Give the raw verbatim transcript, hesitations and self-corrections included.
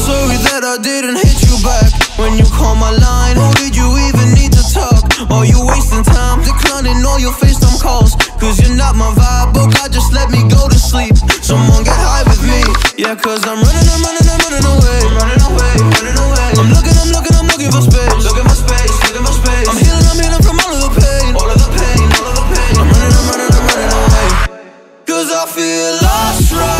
sorry that I didn't hit you back when you called my line. Oh, did you even need to talk? Are you wasting time declining all your FaceTime calls? Cause you're not my vibe, but God just let me go to sleep. Someone get high with me. Yeah, cause I'm running, I'm running, I'm running away. I'm running away, running away. I'm looking, I'm looking, I'm looking for space. Looking for space, looking for space. I'm healing, I'm healing from all of the pain. All of the pain, all of the pain. I'm running, I'm running, I'm running away. Cause I feel lost right now.